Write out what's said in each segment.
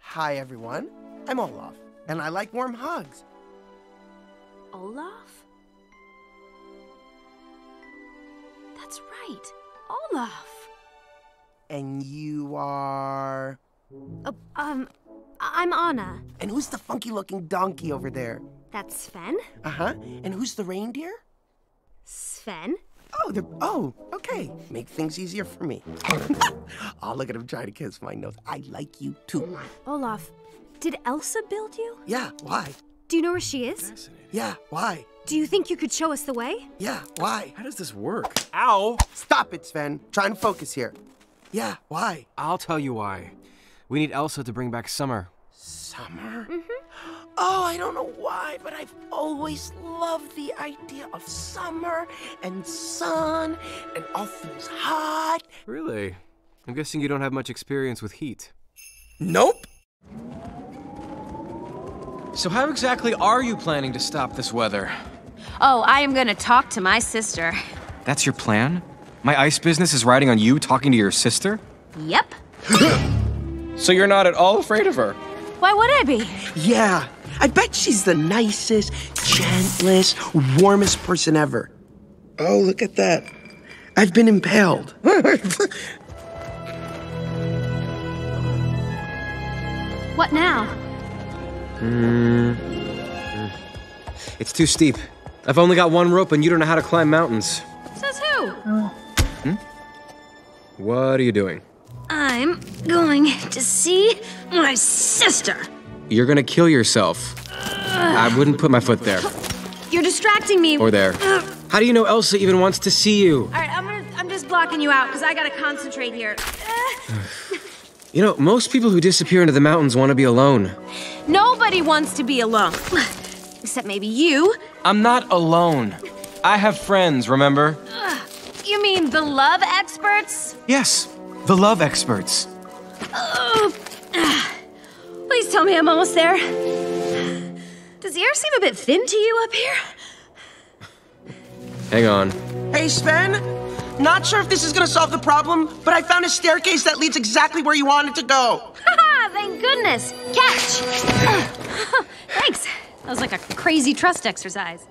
Hi, everyone. I'm Olaf, and I like warm hugs. Olaf? That's right, Olaf. And you are? I'm Anna. And who's the funky-looking donkey over there? That's Sven. Uh-huh. And who's the reindeer? Sven. Oh, okay. Make things easier for me. Oh, look at him trying to kiss my nose. I like you, too. Olaf, did Elsa build you? Yeah, why? Do you know where she is? Fascinating. Yeah, why? Do you think you could show us the way? Yeah, why? How does this work? Ow! Stop it, Sven. Trying to focus here. Yeah, why? I'll tell you why. We need Elsa to bring back summer. Summer? Mm-hmm. Oh, I don't know why, but I've always loved the idea of summer and sun and all things hot. Really? I'm guessing you don't have much experience with heat. Nope. So how exactly are you planning to stop this weather? Oh, I am going to talk to my sister. That's your plan? My ice business is riding on you talking to your sister? Yep. So you're not at all afraid of her? Why would I be? Yeah, I bet she's the nicest, gentlest, warmest person ever. Oh, look at that. I've been impaled. What now? It's too steep. I've only got one rope and you don't know how to climb mountains. Says who? What are you doing? I'm going to see my sister. You're gonna kill yourself. I wouldn't put my foot there. You're distracting me. Or there. How do you know Elsa even wants to see you? All right, I'm just blocking you out because I gotta concentrate here. You know, most people who disappear into the mountains want to be alone. Nobody wants to be alone. Except maybe you. I'm not alone. I have friends, remember? You mean the love experts? Yes. The love experts. Please tell me I'm almost there. Does the air seem a bit thin to you up here? Hang on. Hey, Sven. Not sure if this is going to solve the problem, but I found a staircase that leads exactly where you wanted to go. Ha! Thank goodness. Catch! Thanks. That was like a crazy trust exercise.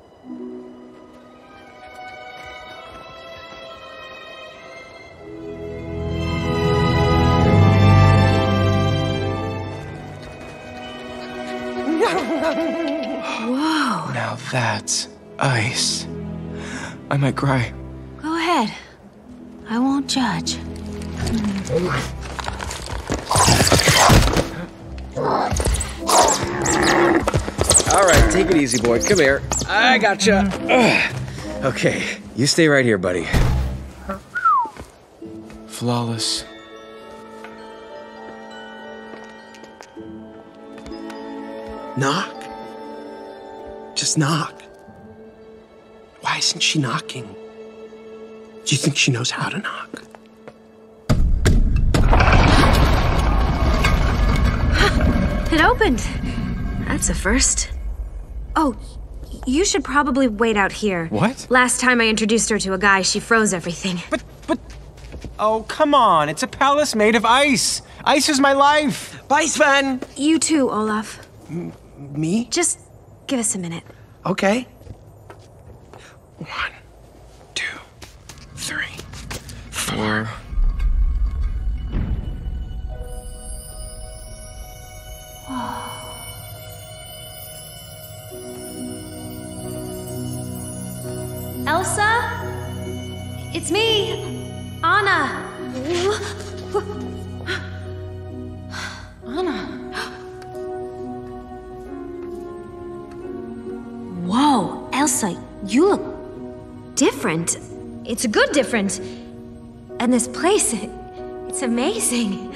Whoa. Now that's ice. I might cry. Go ahead. I won't judge. All right, take it easy, boy. Come here. I gotcha. Okay, you stay right here, buddy. Flawless. Knock. Just knock. Why isn't she knocking? Do you think she knows how to knock? It opened. That's a first. Oh, you should probably wait out here. What? Last time I introduced her to a guy, she froze everything. But... Oh, come on. It's a palace made of ice. Ice is my life. Bye, Sven. You too, Olaf. Me? Just give us a minute. Okay. 1, 2, 3, 4. Elsa? It's me, Anna. Anna. Whoa, Elsa, you look different. It's a good different. And this place, it's amazing.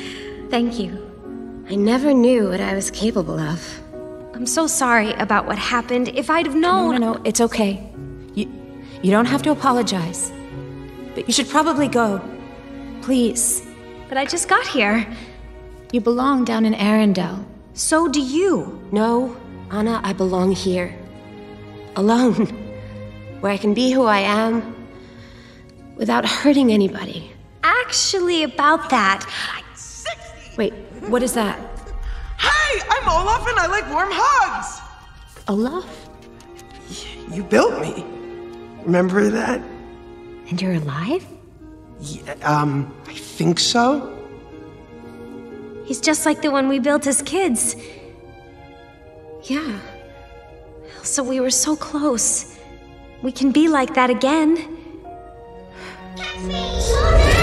Thank you. I never knew what I was capable of. I'm so sorry about what happened. If I'd have known... No, it's okay. You don't have to apologize. But you should probably go. Please. But I just got here. You belong down in Arendelle. So do you. No, Anna, I belong here. Alone, where I can be who I am without hurting anybody. Actually, about that, Wait, what is that? Hi, I'm Olaf and I like warm hugs! Olaf? You built me. Remember that? And you're alive? Yeah, I think so. He's just like the one we built as kids. Yeah. Elsa, we were so close. We can be like that again. Catch me!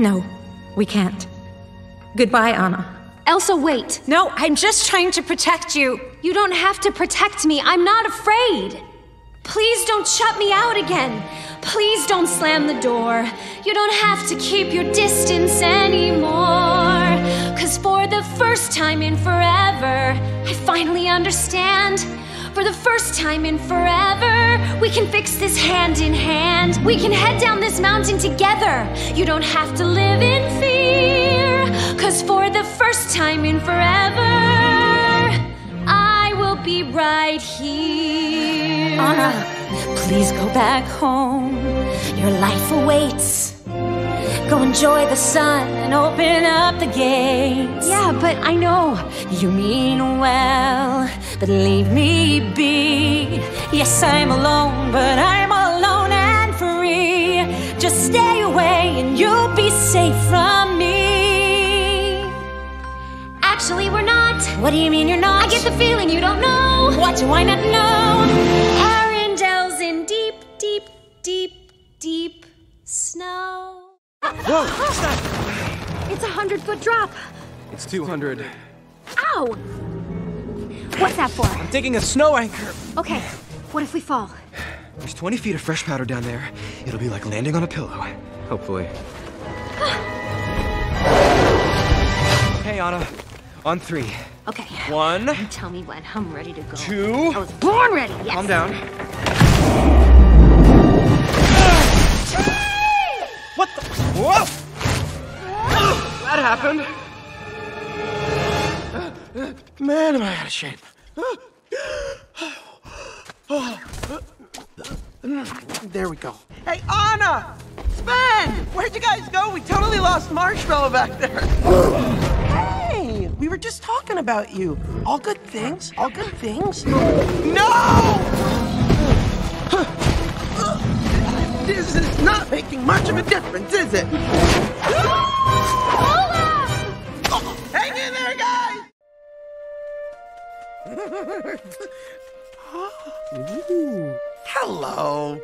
No, we can't. Goodbye, Anna. Elsa, wait! No, I'm just trying to protect you. You don't have to protect me. I'm not afraid. Please don't shut me out again. Please don't slam the door. You don't have to keep your distance anymore. 'Cause for the first time in forever, I finally understand. For the first time in forever, we can fix this hand in hand. We can head down this mountain together. You don't have to live in fear. 'Cause for the first time in forever, I will be right here. Anna, please go back home. Your life awaits. Go enjoy the sun and open up the gates. Yeah, but I know you mean well, but leave me be. Yes, I'm alone, but I'm alone and free. Just stay away and you'll be safe from me. Actually, we're not. What do you mean you're not? I get the feeling you don't know. What do I not know? Arendelle's in deep, deep, deep, deep snow. Whoa, what's that? It's a 100-foot drop. It's 200. Ow! What's that for? I'm digging a snow anchor. Okay, what if we fall? There's 20 feet of fresh powder down there. It'll be like landing on a pillow. Hopefully. Hey, Anna. On three. Okay. One. You tell me when. I'm ready to go. Two. I was born ready. Yes. Calm down. What the? Whoa! That happened. Man, am I out of shape. There we go. Hey, Anna! Sven! Where'd you guys go? We totally lost Marshmallow back there. We were just talking about you. All good things, all good things. No! This is not making much of a difference, is it? Olaf! Hang in there, guys! Ooh. Hello.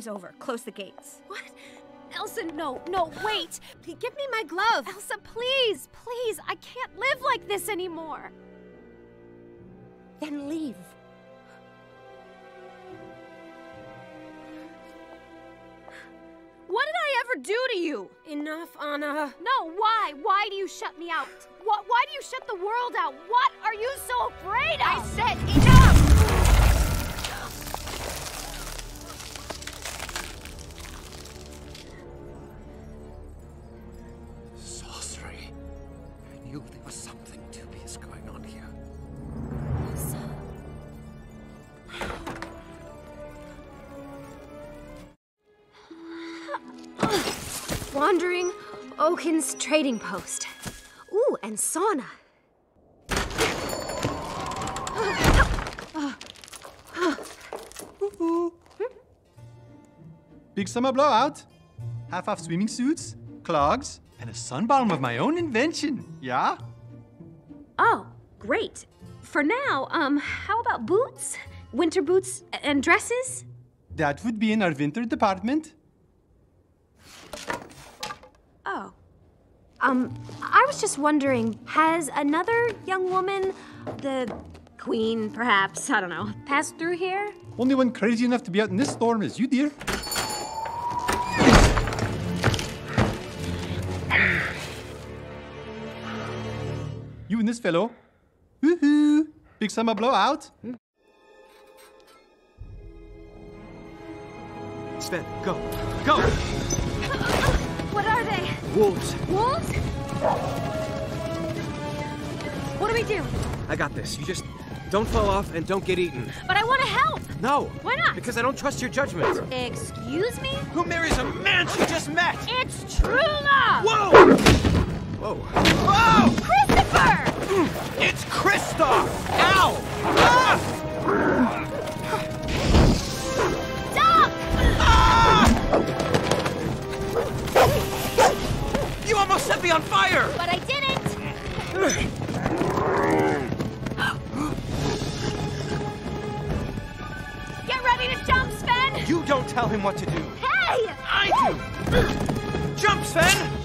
Is over. Close the gates. What? Elsa, no, no, wait! Give me my glove! Elsa, please, please! I can't live like this anymore! Then leave. What did I ever do to you? Enough, Anna. No, why? Why do you shut me out? Why do you shut the world out? What are you so afraid of? I said enough! Oaken's trading post. Ooh, and sauna. Big summer blowout. Half-off swimming suits, clogs, and a sunbalm of my own invention, yeah? Oh, great. For now, how about boots? Winter boots and dresses? That would be in our winter department. Oh. I was just wondering, has another young woman, the queen perhaps, I don't know, passed through here? Only one crazy enough to be out in this storm is you, dear. You and this fellow. Woohoo! Big summer blowout. Sven, go. Go! What are they? Wolves. Wolves? What do we do? I got this. You just don't fall off and don't get eaten. But I want to help! No! Why not? Because I don't trust your judgment. Excuse me? Who marries a man she just met? It's true love! Whoa! Whoa! Whoa! Christopher! It's Kristoff! Ow! Ah! Stop! Ah! You almost set me on fire! But I didn't! Get ready to jump, Sven! You don't tell him what to do! Hey! I do! Jump, Sven!